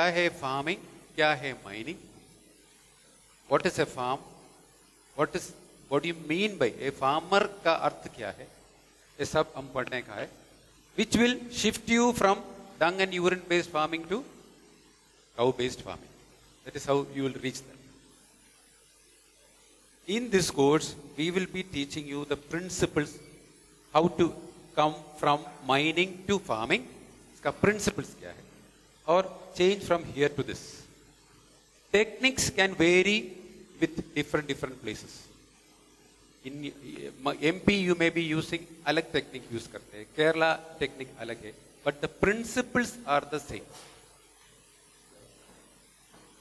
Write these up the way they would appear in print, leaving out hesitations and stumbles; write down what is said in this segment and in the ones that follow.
Kya hai farming? Kya hai mining? What is a farm? What do you mean by a farmer ka arth kya hai? Ye sab hum padhne ka hai. Which will shift you from dung and urine based farming to cow based farming. That is how you will reach that. In this course, we will be teaching you the principles how to come from mining to farming. Iska principles kya hai? Or change from here to this. Techniques can vary with different places. In MP, you may be using alag technique use karte hai. Kerala technique alag hai. But the principles are the same.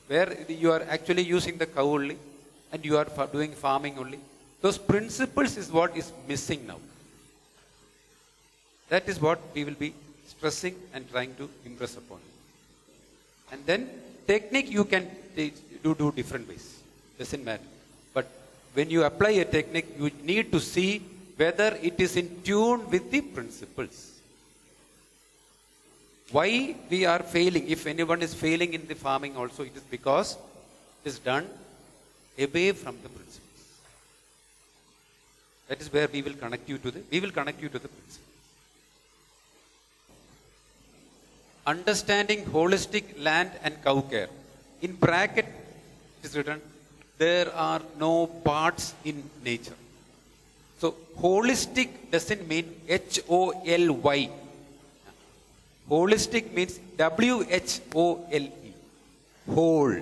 Where you are actually using the cow only and you are doing farming only. Those principles is what is missing now. That is what we will be stressing and trying to impress upon you. And then technique you can do different ways. Doesn't matter. But when you apply a technique, you need to see whether it is in tune with the principles. Why we are failing, if anyone is failing in the farming also, it is because it is done away from the principles. That is where we will connect you to the principles. Understanding holistic land and cow care. In bracket, it is written, there are no parts in nature. So, holistic doesn't mean H-O-L-Y. Holistic means W-H-O-L-E. Whole.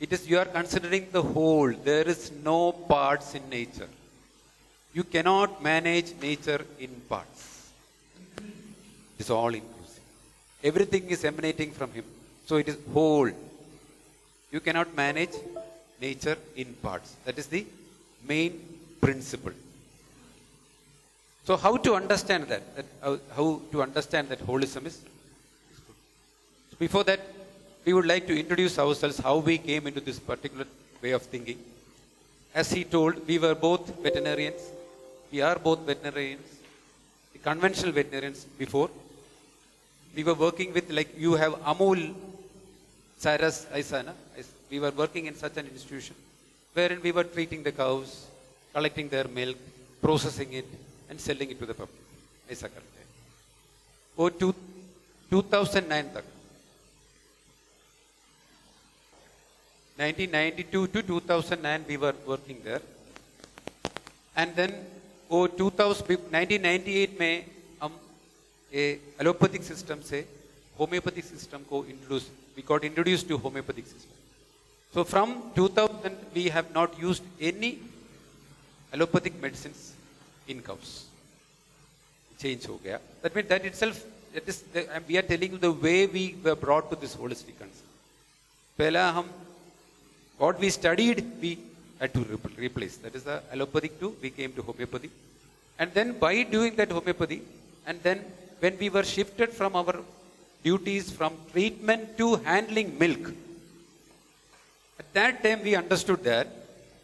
It is, you are considering the whole. There is no parts in nature. You cannot manage nature in parts. It is all in. Everything is emanating from him. So it is whole. You cannot manage nature in parts. That is the main principle. So how to understand that? How to understand that holism is? Before that, we would like to introduce ourselves, how we came into this particular way of thinking. As he told, we were both veterinarians. We are both veterinarians. The conventional veterinarians before. We were working with, like you have Amul, Saras, Aisa, na? We were working in such an institution wherein we were treating the cows, collecting their milk, processing it and selling it to the public. Aisa karte. Oh, 2009 tak. 1992 to 2009 we were working there. And then, oh, 1998 mein, a allopathic system से homeopathic system को introduced, we got introduced to homeopathic system. So from 2000 we have not used any allopathic medicines in cows. Change हो गया. That means that itself, that is the, we are telling you the way we were brought to this holistic concept. पहला हम what we studied we had to replace. That is the allopathic too, we came to homeopathy. And then by doing that homeopathy and then when we were shifted from our duties from treatment to handling milk. At that time we understood that,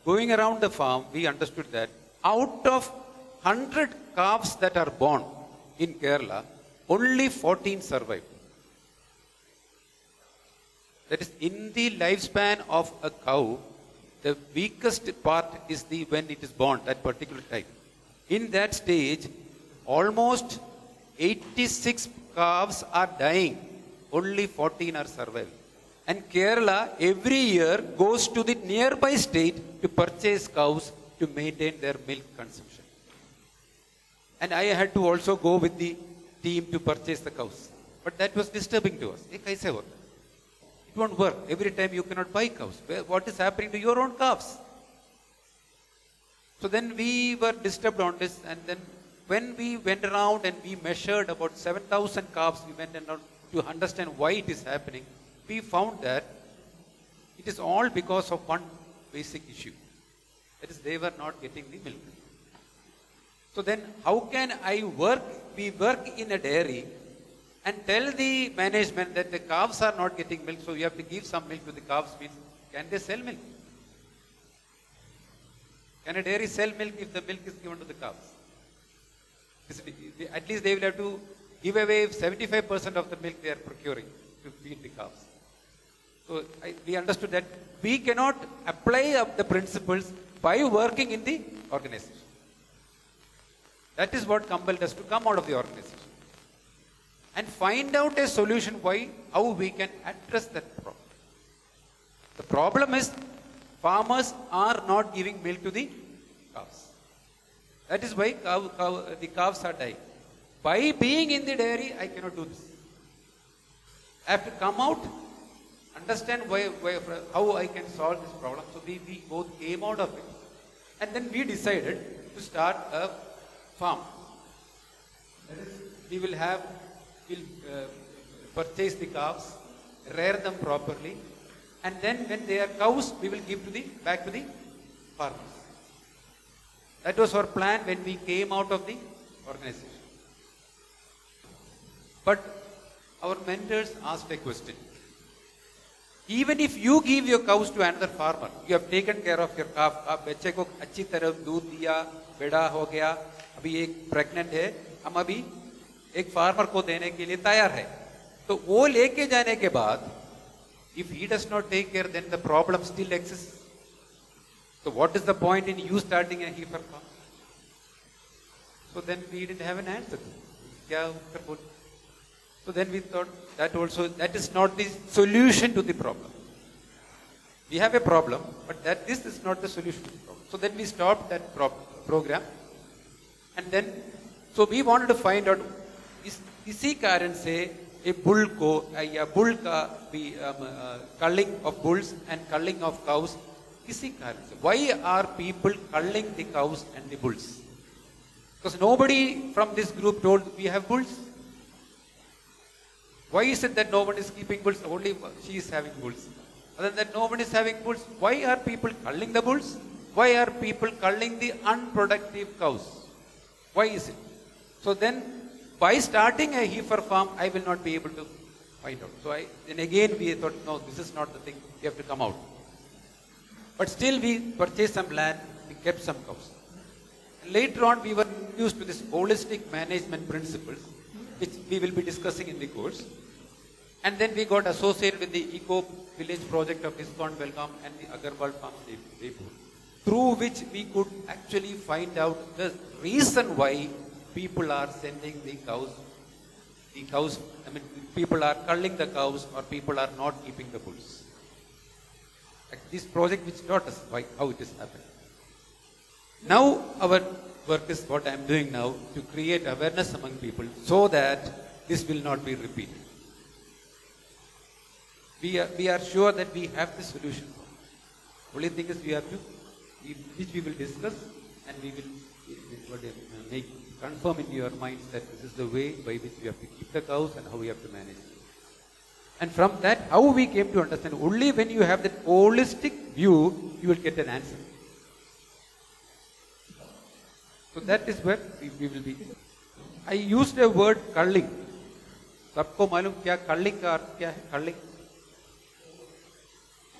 going around the farm, we understood that out of 100 calves that are born in Kerala, only 14 survive. That is, in the lifespan of a cow, the weakest part is the when it is born, that particular time. In that stage, almost 86 calves are dying, only 14 are surviving. And Kerala every year goes to the nearby state to purchase cows to maintain their milk consumption. And I had to also go with the team to purchase the cows. But that was disturbing to us. It won't work. Every time you cannot buy cows. What is happening to your own calves? So then we were disturbed on this, and then when we went around and we measured about 7,000 calves, we went around to understand why it is happening. We found that it is all because of one basic issue. That is, they were not getting the milk. So then, how can I work? We work in a dairy and tell the management that the calves are not getting milk, so you have to give some milk to the calves. Means, can they sell milk? Can a dairy sell milk if the milk is given to the calves? At least they will have to give away 75% of the milk they are procuring to feed the calves. So we understood that we cannot apply the principles by working in the organization. That is what compelled us to come out of the organization and find out a solution why, how we can address that problem. The problem is farmers are not giving milk to the calves. That is why the calves are dying. By being in the dairy, I cannot do this. I have to come out, understand how I can solve this problem. So we both came out of it. And then we decided to start a farm. That is, we will have, purchase the calves, rear them properly, and then when they are cows, we will give to the, back to the farmers. That was our plan when we came out of the organization. But our mentors asked a question. Even if you give your cows to another farmer, you have taken care of your calf. बच्चे को अच्छी तरह दूध दिया, बड़ा हो गया, अभी एक pregnant है, हम अभी एक farmer को देने के लिए तैयार है। तो वो लेके जाने के बाद, if he does not take care, then the problem still exists. So what is the point in you starting a heifer farm? So then we didn't have an answer. So then we thought that also, that is not the solution to the problem. We have a problem, but that this is not the solution to the problem. So then we stopped that program. And then, so we wanted to find out, इसी कारण से a bull को या bull का भी culling of bulls and culling of cows किसी कारण से, why are people culling the cows and the bulls? Because nobody from this group told we have bulls. Why is it that no one is keeping bulls? Only she is having bulls. Other than that, no one is having bulls. Why are people culling the bulls? Why are people culling the unproductive cows? Why is it? So then, by starting a heifer farm, I will not be able to find out. So then again we thought, no, this is not the thing. We have to come out. But still we purchased some land, we kept some cows. And later on, we were used to this holistic management principles, which we will be discussing in the course. And then we got associated with the Eco Village project of Iskcon Belgaum and the Agarwal farm, through which we could actually find out the reason why people are sending the cows, I mean, people are culling the cows or people are not keeping the bulls. Like this project which taught us why, how it is happening. Now our work is what I am doing now to create awareness among people so that this will not be repeated. We are sure that we have the solution. Only thing is we have to, which we will discuss and we will make confirm in your minds that this is the way by which we have to keep the cows and how we have to manage it. And from that, how we came to understand, only when you have that holistic view, you will get an answer. So that is where we will be. I used a word culling. Sabko malum kya culling ka arth kya hai? Culling.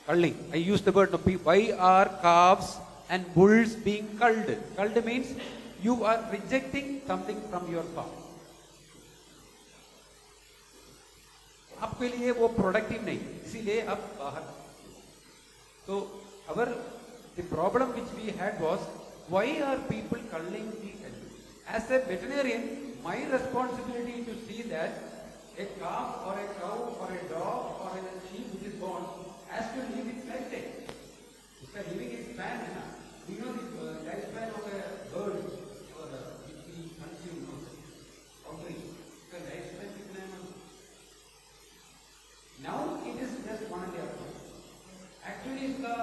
Culling. I used the word. Why are calves and bulls being culled? Culled means you are rejecting something from your farm. आपके लिए वो productive नहीं, इसीलिए आप बाहर। So our the problem which we had was, why are people culling the animals? As a veterinarian, my responsibility is to see that a calf or a cow or a dog or a sheep which is born has to live its lifetime. It's a living span. We know the lifespan of a bird or which we consume also. The lifespan is an animal. Now it is just 1 year. Actually, the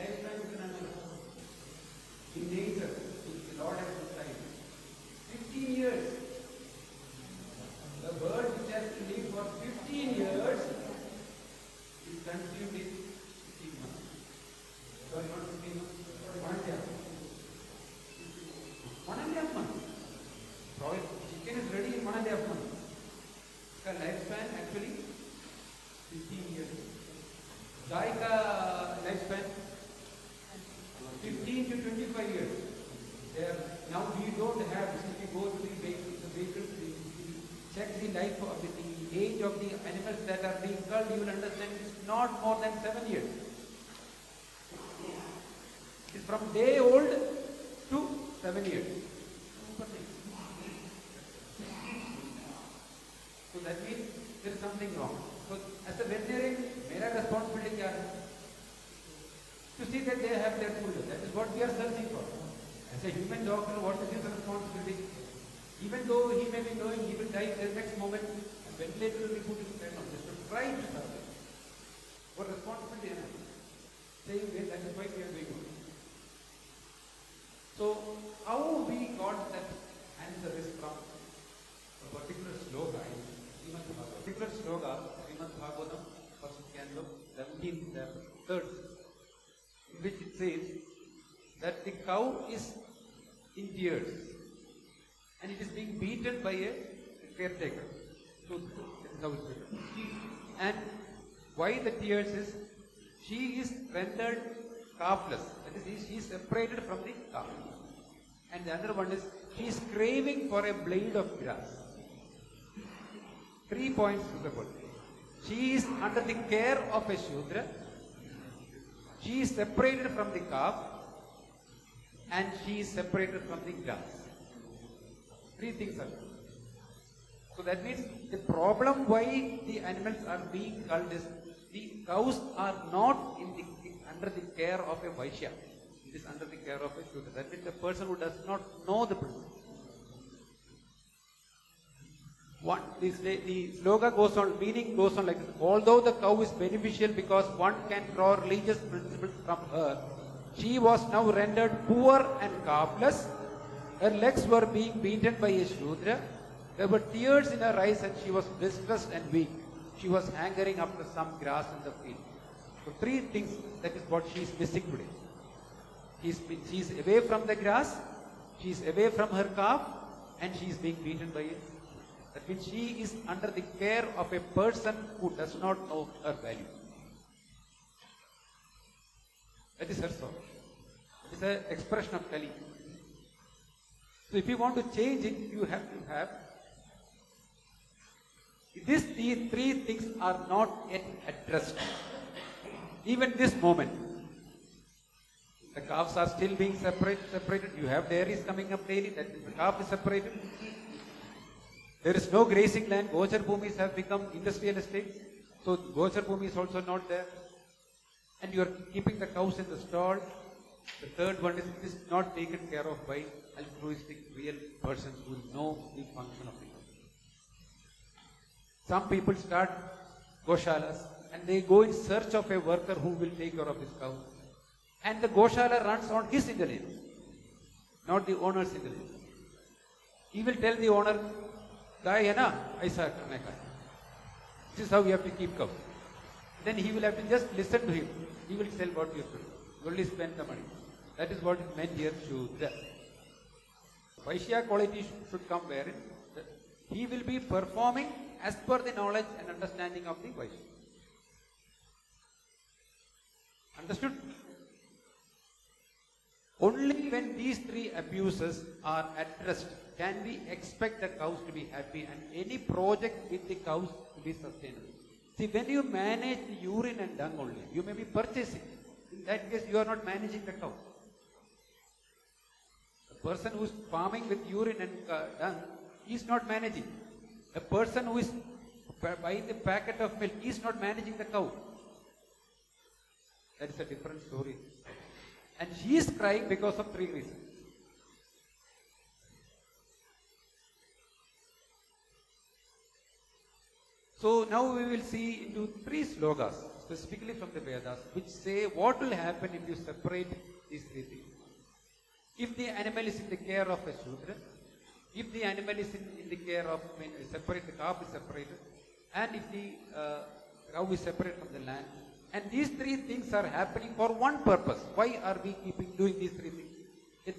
lifespan is an animal. In nature, the Lord has decided. 15 years. The bird which has to live for 15 years is consumed in 15 months. Sorry, not 15 months. 1.5 months. 1.5 months. Probably chicken is ready in 1.5 months. The lifespan actually 15 years. Like a lifespan 15 to 25 years. Now we don't have, if we go to the vehicle, check the life of the thing. age of the animals that are being culled, you will understand it's not more than 7 years. It's from day old to 7 years. So that means there is something wrong. So as a veterinarian, my responsibility is to see that they have their food. That is what we are searching for. As a human doctor, what is his responsibility? Even though he may be knowing he will die the next moment, a ventilator will be put in place of this. So try to survive. What responsibility am I? Saying that, that is why we are doing it. So how we got that answer is from a particular sloga in Srimad Bhagavatam. Particular sloga, Srimad Bhagavatam, first canto, 17th chapter, 3rd, in which it says that the cow is in tears and it is being beaten by a caretaker. And why the tears is, she is rendered calfless, that is, she is separated from the calf. And the other one is, she is craving for a blade of grass. 3 points to the point. She is under the care of a Shudra, she is separated from the calf, and she is separated from the grass. 3 things are true. So that means the problem why the animals are being culled is the cows are not in the, under the care of a Vaishya. It is under the care of a Shudra. That means a person who does not know the principle. The slogan goes on, meaning goes on like this. Although the cow is beneficial because one can draw religious principles from her, she was now rendered poor and calfless. Her legs were being beaten by a Shudra. There were tears in her eyes and she was distressed and weak. She was hankering after some grass in the field. So 3 things, that is what she is missing today. She is away from the grass, she is away from her calf, and she is being beaten by it. That means she is under the care of a person who does not know her value. That is her soul. It is an expression of Kali. So if you want to change it, you have to have. These 3 things are not yet addressed. Even this moment. The calves are still being separated. You have dairies coming up daily. That means the calf is separated. There is no grazing land. Gochar bhumis have become industrial estates. So Gochar bhumi is also not there. And you are keeping the cows in the stall. The third one is, it is not taken care of by altruistic real persons who know the function of the cow. Some people start goshalas and they go in search of a worker who will take care of his cow. And the goshala runs on his intelligence, not the owner's intelligence. He will tell the owner, Aisa. This is how you have to keep cows. Then he will have to just listen to him. He will tell what you have to do. Only spend the money. That is what it meant here, Shudra. Vaishya quality should come where it, he will be performing as per the knowledge and understanding of the Vaishya. Understood? Only when these 3 abuses are addressed can we expect the cows to be happy and any project with the cows to be sustainable. See, when you manage the urine and dung only, you may be purchasing. In that case, you are not managing the cow. A person who is farming with urine and dung, he is not managing. A person who is buying the packet of milk, he is not managing the cow. That is a different story. And she is crying because of 3 reasons. So now we will see into 3 slogas, specifically from the Vedas, which say what will happen if you separate these 3 things. If the animal is in the care of a Shudra, if the animal is in the care of, I mean, separate, the calf is separated, and if the cow is separate from the land. And these 3 things are happening for one purpose. Why are we keeping doing these 3 things? This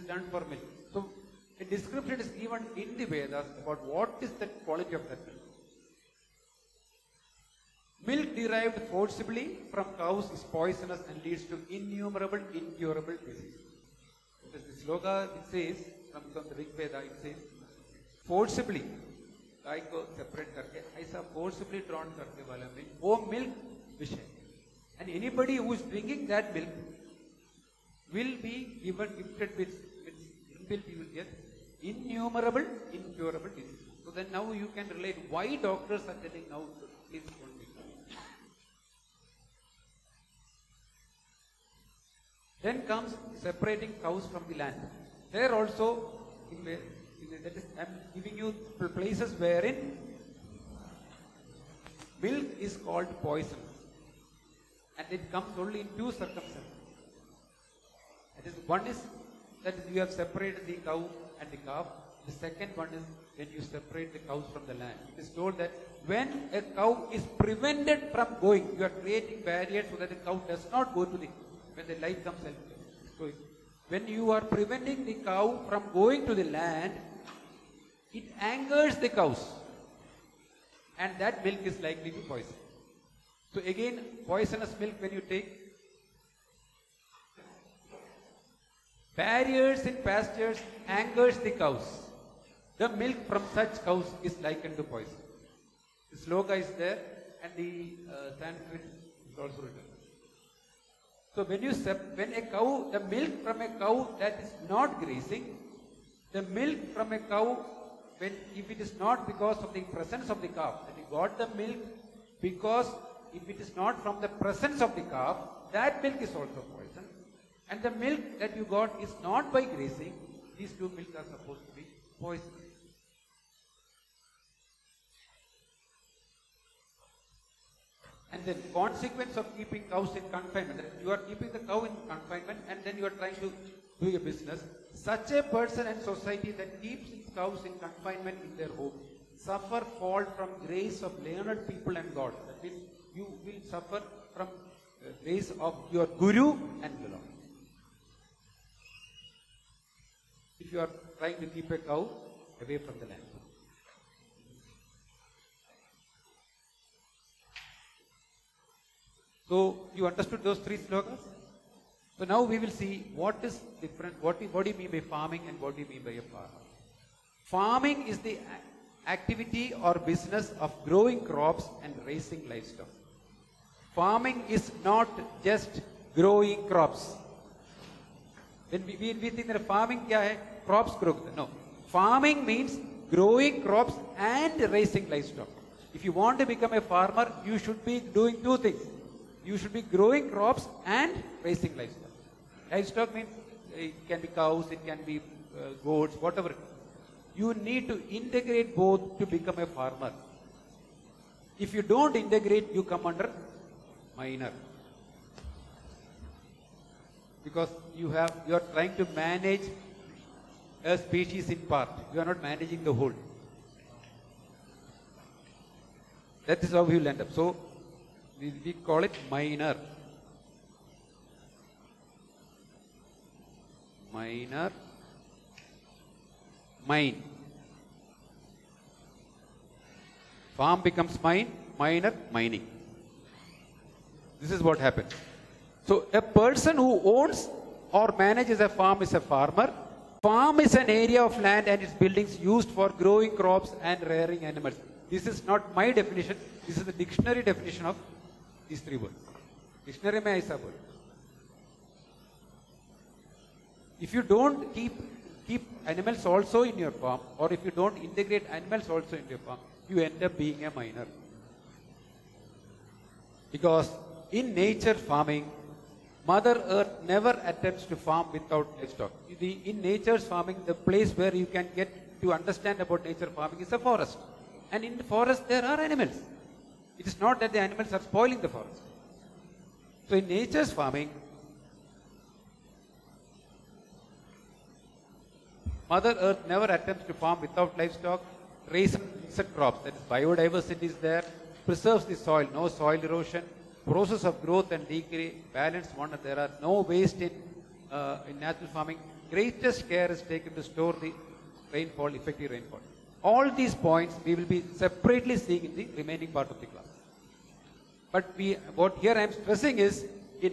is done for milk. So a description is given in the Vedas about what is the quality of that milk. Milk derived forcibly from cows is poisonous and leads to innumerable incurable diseases. the slogan, it says, comes from the Rig Veda, it says, forcibly, like separate karke, Aisa forcibly drawn karke wala milk, wo milk Vishay. And anybody who is drinking that milk will be given, gifted with milk, you will get innumerable, incurable diseases. So then now you can relate why doctors are telling now to please don't drink. Then comes separating cows from the land. There also, I am giving you places wherein milk is called poison. And it comes only in two circumstances. That is, one is that you have separated the cow and the calf. The second one is when you separate the cows from the land. It is told that when a cow is prevented from going, you are creating barriers so that the cow does not go to the, when the life comes and going. When you are preventing the cow from going to the land, it angers the cows. And that milk is likely to poison. So again, poisonous milk when you take. Barriers in pastures angers the cows. The milk from such cows is likened to poison. The sloga is there and the Sanskrit is also written. So when a cow, the milk from a cow that is not grazing, the milk from a cow, if it is not because of the presence of the calf, that you got the milk because if it is not from the presence of the calf, that milk is also poison. And the milk that you got is not by grazing. These two milks are supposed to be poisonous. And the consequence of keeping cows in confinement, you are keeping the cow in confinement and then you are trying to do your business. Such a person and society that keeps its cows in confinement in their home suffer fall from grace of learned people and God. That means you will suffer from grace of your guru and the Lord. If you are trying to keep a cow away from the land. So you understood those three slokas? So now we will see what is different, what do you mean by farming and what do you mean by a farm? Farming is the activity or business of growing crops and raising livestock. Farming is not just growing crops. When we think that farming kya hai? Crops grow. No. Farming means growing crops and raising livestock. If you want to become a farmer, you should be doing two things. You should be growing crops and raising livestock. Livestock means it can be cows, it can be goats, whatever. You need to integrate both to become a farmer. If you don't integrate, you come under minor. Because you are trying to manage a species in part. You are not managing the whole. That is how you will end up. So we call it minor. Minor. Mine. Farm becomes mine, minor, mining. This is what happens. So a person who owns or manages a farm is a farmer. Farm is an area of land and its buildings used for growing crops and rearing animals. This is not my definition. This is the dictionary definition of these three words. Dictionary mein aisa bol. If you don't keep animals also in your farm, or if you don't integrate animals also in your farm, you end up being a miner. Because in nature farming, Mother Earth never attempts to farm without livestock. In nature's farming, the place where you can get to understand about nature farming is a forest. And in the forest, there are animals. It is not that the animals are spoiling the forest. So in nature's farming, Mother Earth never attempts to farm without livestock, raise insect crops, that is biodiversity is there, preserves the soil, no soil erosion, process of growth and decay, balance one, and there are no waste in natural farming. Greatest care is taken to store the rainfall, effective rainfall. All these points we will be separately seeing in the remaining part of the class. But what here I am stressing is,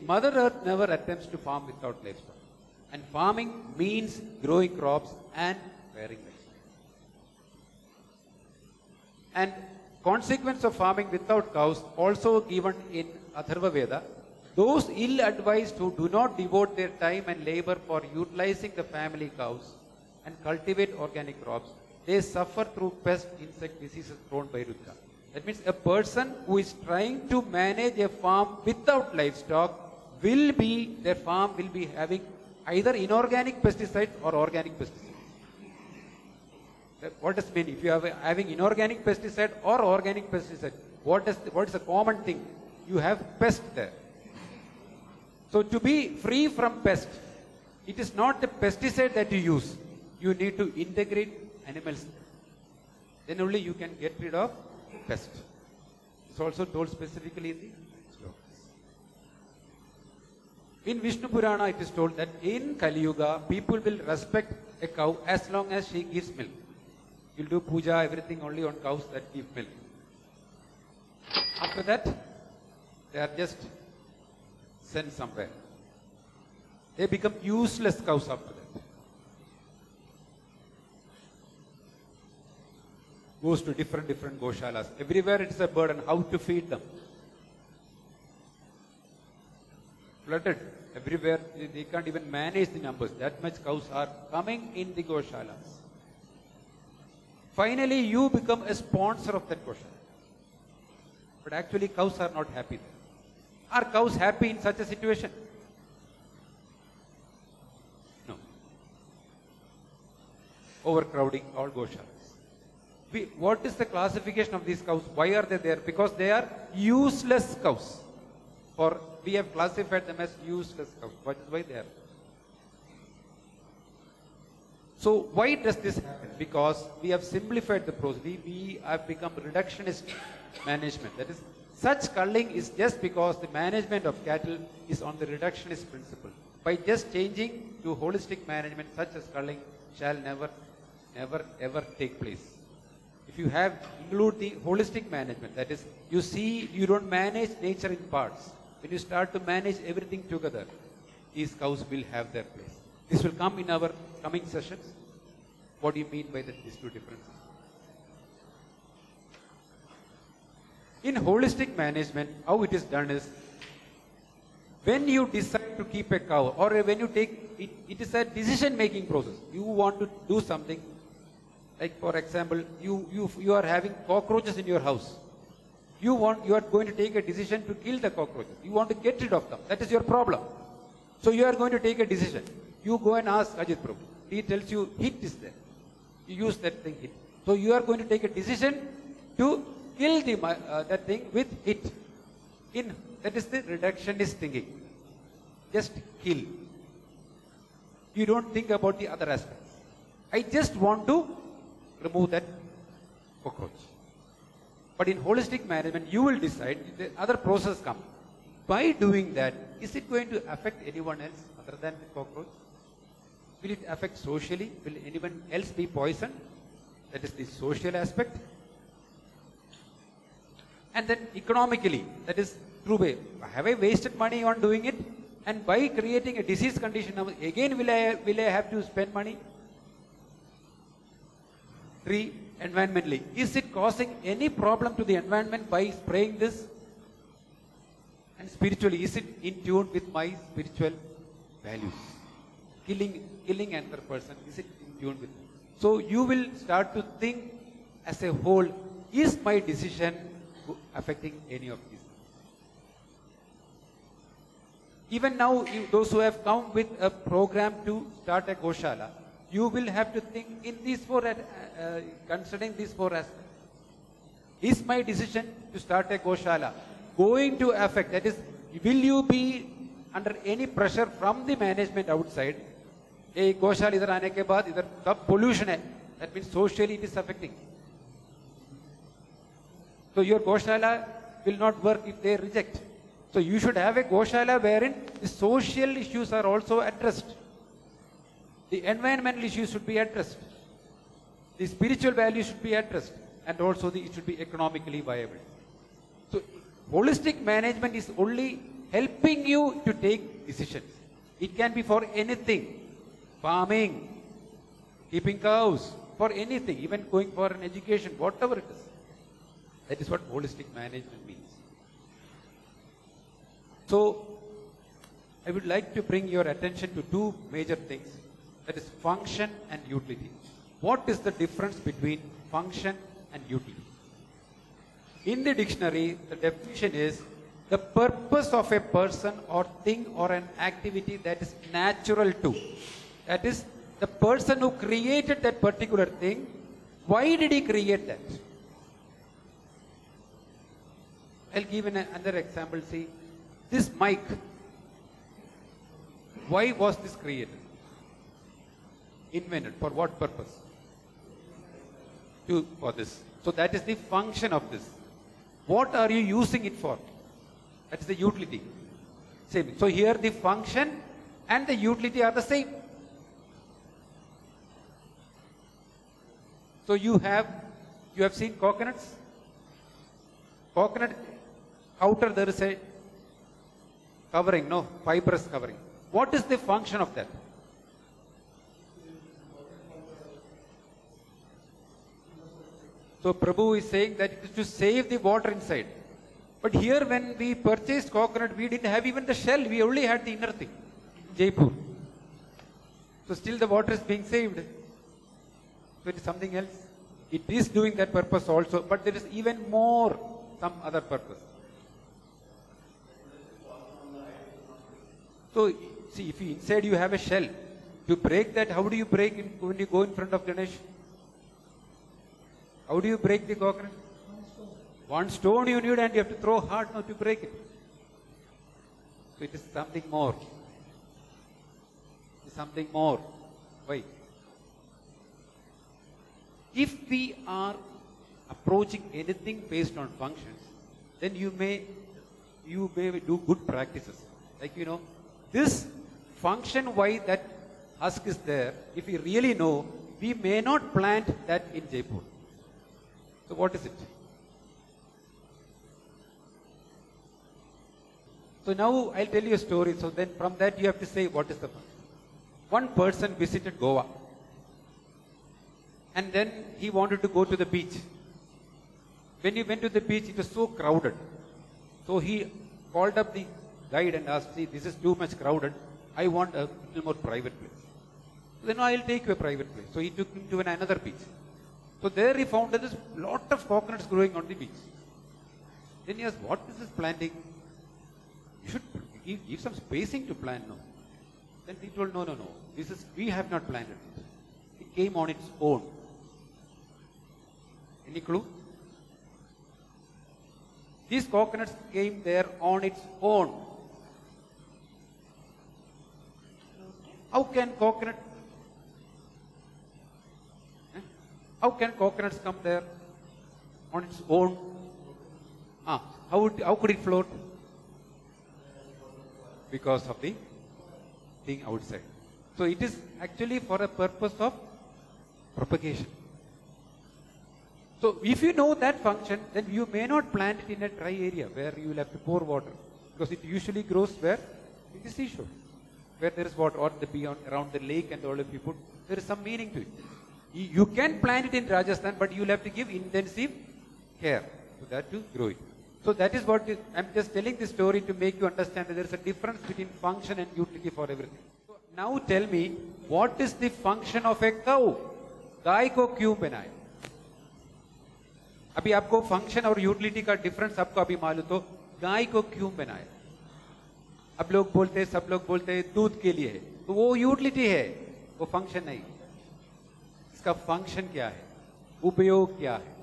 Mother Earth never attempts to farm without livestock. And farming means growing crops and rearing them. And consequence of farming without cows also given in Atharva Veda. Those ill-advised who do not devote their time and labor for utilizing the family cows and cultivate organic crops, they suffer through pest insect diseases thrown by Rutka. That means a person who is trying to manage a farm without livestock will be, their farm will be having either inorganic pesticides or organic pesticides. What does it mean? If you are having inorganic pesticide or organic pesticide, what is the common thing? You have pest there. So to be free from pest, it is not the pesticide that you use. You need to integrate animals. Then only you can get rid of pest. It's also told specifically in the slokas. In Vishnu Purana, it is told that in Kali Yuga, people will respect a cow as long as she gives milk. You'll do puja, everything only on cows that give milk. After that, they are just sent somewhere. They become useless cows after that. Goes to different goshalas. Everywhere it's a burden, how to feed them. Flooded. Everywhere, they can't even manage the numbers. That much cows are coming in the goshalas. Finally, you become a sponsor of that goshala. But actually, cows are not happy there. Are cows happy in such a situation? No. Overcrowding all goshalas. What is the classification of these cows? Why are they there? Because they are useless cows. Or we have classified them as useless cows. That is why they are. So why does this happen? Because we have simplified the process. We have become reductionist management. That is, such culling is just because the management of cattle is on the reductionist principle. By just changing to holistic management, such as culling shall never, ever take place. If you have include the holistic management, that is, you see, you don't manage nature in parts. When you start to manage everything together, these cows will have their place. This will come in our coming sessions. What do you mean by that, these two differences? In holistic management, how it is done is, when you decide to keep a cow, or when you take, it is a decision-making process. You want to do something, like for example, you are having cockroaches in your house. You are going to take a decision to kill the cockroaches. You want to get rid of them. That is your problem. So you are going to take a decision. You go and ask Ajit Prabhu. He tells you hit is there. You use that thing hit. So you are going to take a decision to kill the, that thing with hit. That is the reductionist thinking. Just kill. You don't think about the other aspects. I just want to remove that cockroach. But in holistic management, you will decide. The other process comes. By doing that, is it going to affect anyone else other than the cockroach? Will it affect socially? Will anyone else be poisoned? That is the social aspect. And then economically, that is true way. Have I wasted money on doing it? And by creating a disease condition, again will I have to spend money? Three, environmentally. Is it causing any problem to the environment by spraying this? And spiritually, is it in tune with my spiritual values? Killing another person, is it in tune with me? So you will start to think as a whole, is my decision affecting any of these? Even now, those who have come with a program to start a Goshala, you will have to think in these four, considering these four aspects. Is my decision to start a Goshala going to affect, that is, will you be under any pressure from the management outside? Hey, goshal idhar aane ke baad, idhar tab pollution hai. That means socially it is affecting. So your goshala will not work if they reject. So you should have a goshala wherein the social issues are also addressed. The environmental issues should be addressed. The spiritual values should be addressed. And also it should be economically viable. So holistic management is only helping you to take decisions. It can be for anything. farming, keeping cows, for anything, even going for an education, whatever it is. That is what holistic management means. So, I would like to bring your attention to two major things, that is function and utility. What is the difference between function and utility? In the dictionary, the definition is the purpose of a person or thing or an activity that is natural to. That is, the person who created that particular thing, why did he create that? I'll give another example. See, this mic, why was this created? Invented, for what purpose? For this. So that is the function of this. What are you using it for? That is the utility. Same. So here the function and the utility are the same. So you have seen coconuts. Coconut outer there is a covering, no, fibrous covering. What is the function of that? So Prabhu is saying that it is to save the water inside. But here when we purchased coconut, we didn't have even the shell, we only had the inner thing, Jaipur. So still the water is being saved. So it is something else. It is doing that purpose also, but there is even more, some other purpose. So see, if you, inside you have a shell, you break that, how do you break it when you go in front of Ganesh? How do you break the coconut? One stone you need and you have to throw hard now to break it. So it is something more. It is something more. Why? If we are approaching anything based on functions, then you may do good practices. Like, you know, this function why that husk is there, if we really know, we may not plant that in Jaipur. So what is it? So now I'll tell you a story. So then from that you have to say what is the function. One person visited Goa. And then he wanted to go to the beach. When he went to the beach, it was so crowded. So he called up the guide and asked, see, this is too much crowded. I want a little more private place. So then I'll take you a private place. So he took him to another beach. So there he found that there's a lot of coconuts growing on the beach. Then he asked, what is this planting? You should give some spacing to plant now. Then he told, no. This is, we have not planted it. It came on its own. Any clue? These coconuts came there on its own. How can coconut? How can coconuts come there on its own? How could it float? Because of the thing outside. So it is actually for a purpose of propagation. So if you know that function, then you may not plant it in a dry area where you will have to pour water, because it usually grows where? In the seashore, where there is water, or the beyond, around the lake and all of you put. There is some meaning to it. You can plant it in Rajasthan, but you will have to give intensive care to that to grow it. So that is what I am just telling this story to make you understand that there is a difference between function and utility for everything. So now tell me, what is the function of a cow? Gai ko kyun banaya? Abhi aapko function aur utility ka difference aapko abhi malum to, gai ko kyun banaya? Ab log bolte hai, sab log bolte hai, doodh ke liye hai. To wo utility hai, wo function nahi. का function क्या है, उपयोग क्या है,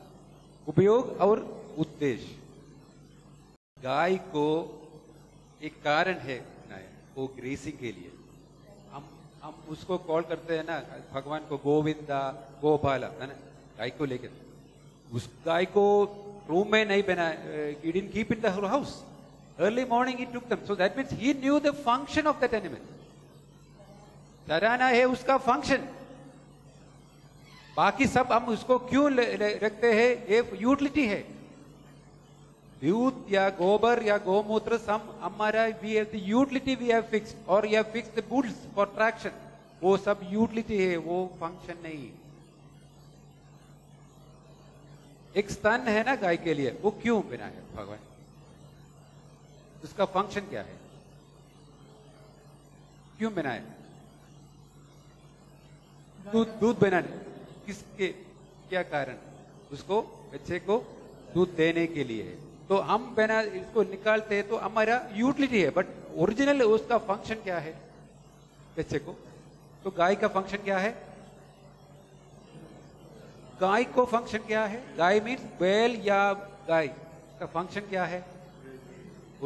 उपयोग और उद्देश्य. गाय को एक कारण है वो ग्रेसिंग के लिए, हम उसको कॉल करते हैं ना भगवान को, गोविंदा गोपाला है ना. गाय को लेकर उस गाय को रूम में नहीं बना, he didn't keep in the house. Early morning he took them, so that means he knew the function of that animal. तराना है उसका फंक्शन, बाकी सब हम उसको क्यों रखते हैं, ये यूटिलिटी है. दूध या गोबर या गोमूत्र सम हमारा we have the utility, we have fixed और we have fixed the bulls for traction. वो सब यूटिलिटी है, वो फंक्शन नहीं। एक स्तन है ना गाय के लिए, वो क्यों बिना है भगवान, उसका फंक्शन क्या है, क्यों बिना है? दूध बनाने किसके, क्या कारण? उसको बच्चे को दूध देने के लिए है। तो हम बिना इसको निकालते हैं तो हमारा यूटिलिटी है, बट ओरिजिनल उसका फंक्शन क्या है बच्चे को? तो गाय का फंक्शन क्या है? गाय को फंक्शन क्या है? गाय मीन्स बैल या गाय का फंक्शन क्या है?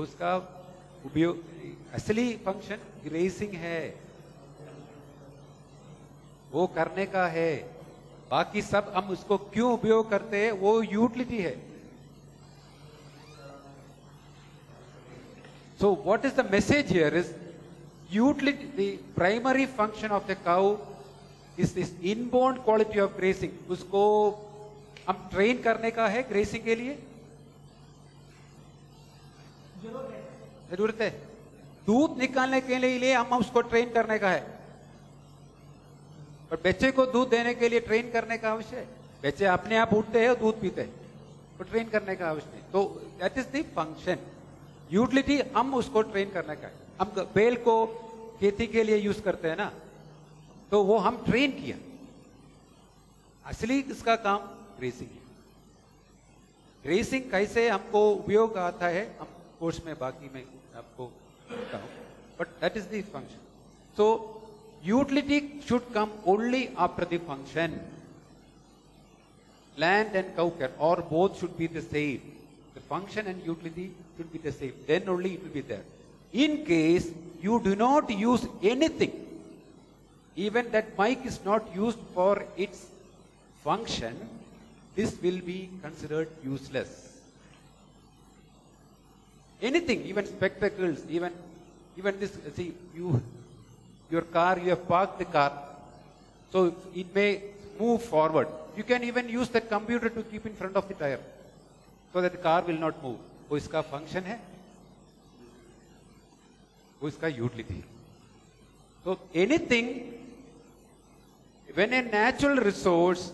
उसका उपयोग असली फंक्शन ग्रेसिंग है, वो करने का है। बाकी सब हम उसको क्यों उपयोग करते हैं वो यूटिलिटी है। So what is the message here is utility, the primary function of the cow is this inborn quality of grazing. उसको हम train करने का है grazing के लिए, जरूरत है। दूध निकालने के लिए हम उसको train करने का है, पर बच्चे को दूध देने के लिए train करने का आवश्यक है। बच्चे अपने आप उठते हैं और दूध पीते हैं, तो train करने का आवश्यक है। तो that is the function. Utility हम उसको ट्रेन करने का है। हम बैल को खेती के लिए यूज करते हैं ना, तो वो हम ट्रेन किया, असली इसका काम ग्रेसिंग है। ग्रेसिंग कैसे हमको उपयोग आता है हम कोर्स में बाकी में आपको बताऊं, but that is the function. So utility should come only after the function. Land and cow can और both should be the same. The function and utility should be the same. Then only it will be there. In case you do not use anything, even that mic is not used for its function, this will be considered useless. Anything, even spectacles, even this. See, your car, you have parked the car, so it may move forward. You can even use that computer to keep in front of the tire, so that the car will not move. वो इसका function है, वो इसका utility है। So anything, when a natural resource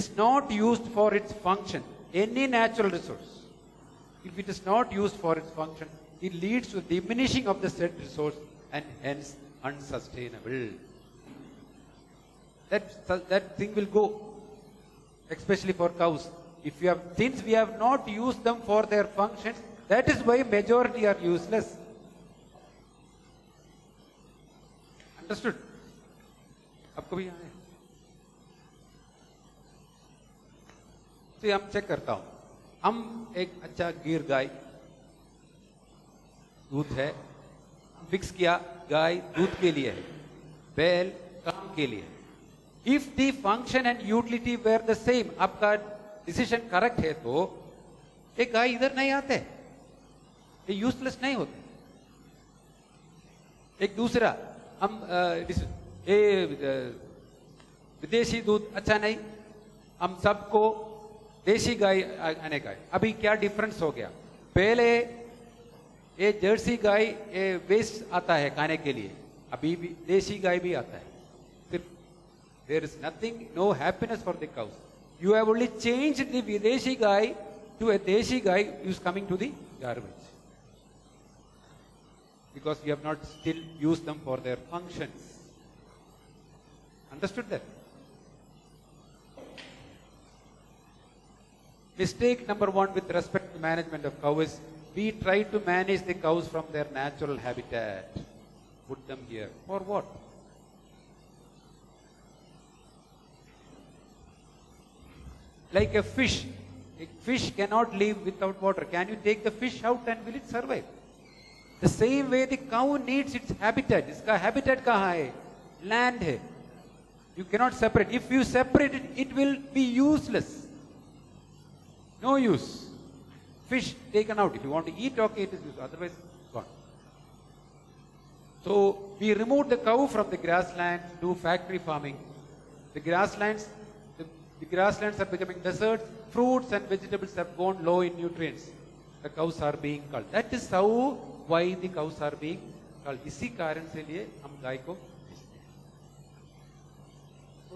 is not used for its function, any natural resource, if it is not used for its function, it leads to diminishing of the said resource and hence unsustainable. That thing will go, especially for cows. If you have, since we have not used them for their functions, that is why majority are useless. Understood? आपको भी यहाँ है। तो हम check करता हूँ। हम एक अच्छा गीर गाय दूध है, फिक्स किया गाय दूध के लिए है, बैल काम के लिए है। If the function and utility were the same, आपका डिसीजन करेक्ट है, तो ये गाय इधर नहीं आते, ये यूजलेस नहीं होते। एक दूसरा हम विदेशी दूध अच्छा नहीं, हम सबको देशी गाय आने का है। अभी क्या डिफरेंस हो गया? पहले ये जर्सी गाय वेस्ट आता है खाने के लिए, अभी भी देशी गाय भी आता है। सिर्फ there is nothing, no happiness for the cows. You have only changed the Videshi guy to a Deshi guy who is coming to the garbage, because we have not still used them for their functions. Understood that? Mistake number one with respect to management of cows is we try to manage the cows from their natural habitat. Put them here. For what? Like a fish cannot live without water. Can you take the fish out and will it survive? The same way the cow needs its habitat. इसका habitat कहाँ है? Land है. You cannot separate. If you separate it, it will be useless. No use. Fish taken out. If you want to eat, okay, it is used. Otherwise, gone. So we removed the cow from the grasslands, do factory farming. The grasslands are becoming deserts, fruits and vegetables have gone low in nutrients. The cows are being culled. That is how, why the cows are being culled. इसी कारण से लिए हम गाय को बेचते हैं।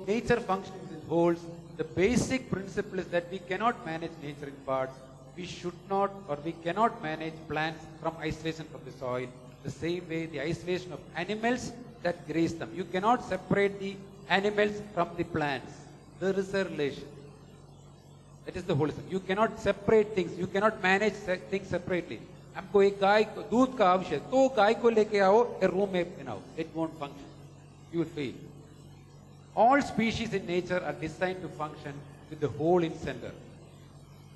nature functions in wholes. The basic principle is that we cannot manage nature in parts. We should not or we cannot manage plants from isolation from the soil. The same way the isolation of animals that graze them. You cannot separate the animals from the plants. There is a relation. That is the holism. You cannot separate things. You cannot manage things separately. हमको एक गाय दूध का आवश्यक तो गाय को लेके आओ a room में बनाओ. It won't function. You will fail. All species in nature are designed to function with the whole in center.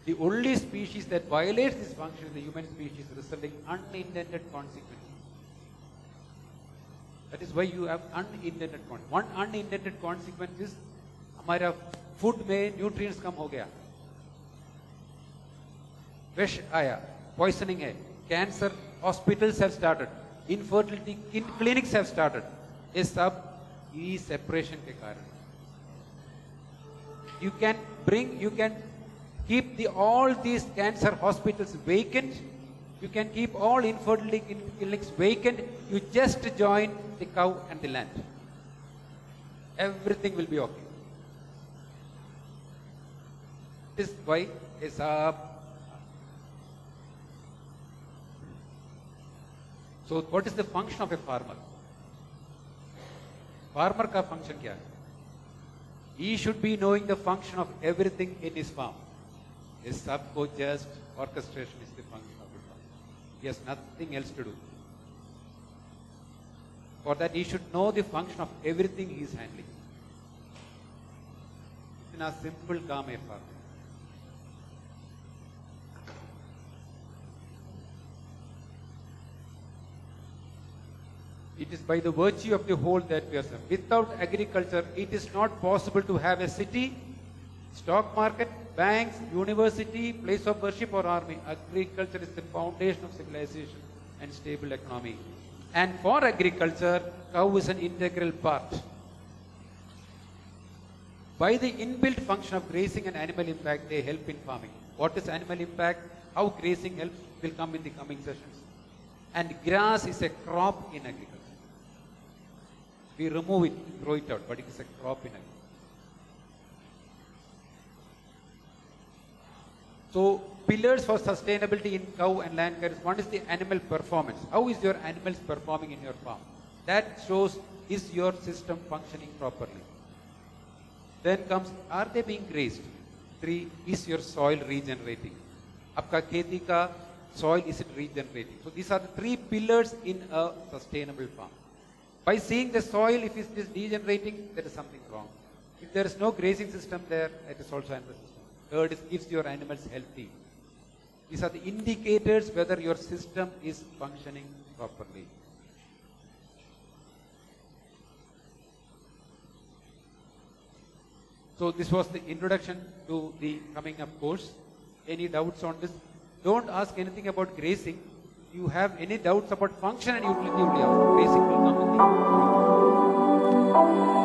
The only species that violates this function is the human species, resulting in unintended consequences. That is why you have unintended consequences. One unintended consequence is हमारा food में nutrients कम हो गया, विष आया, poisoning है, cancer, hospitals have started, infertility clinics have started. ये सब ये separation के कारण. You can keep all these cancer hospitals vacant. You can keep all infertility clinics vacant. You just join the cow and the land. Everything will be okay. This is why is up. So what is the function of a farmer? Farmer ka function kya hai? He should be knowing the function of everything in his farm. His sabko just orchestration is the function of the farm. He has nothing else to do. For that he should know the function of everything he is handling. Itna simple kaam hai farmer. It is by the virtue of the whole that we are. Without agriculture, it is not possible to have a city, stock market, banks, university, place of worship or army. Agriculture is the foundation of civilization and stable economy. And for agriculture, cow is an integral part. By the inbuilt function of grazing and animal impact, they help in farming. What is animal impact? How grazing helps will come in the coming sessions. And grass is a crop in agriculture. We remove it, throw it out, but it is a crop in agriculture. So pillars for sustainability in cow and land care is one is the animal performance. How is your animals performing in your farm? That shows is your system functioning properly. Then comes are they being grazed? 3 is your soil regenerating? Apka kheti ka soil is it regenerating? So these are the 3 pillars in a sustainable farm. By seeing the soil, if it is degenerating, there is something wrong. If there is no grazing system there, it is also animal system. 3rd is keeps your animals healthy. These are the indicators whether your system is functioning properly. So this was the introduction to the coming up course. Any doubts on this? Don't ask anything about grazing. You have any doubts about function and utility, only ask. Grazing will come in the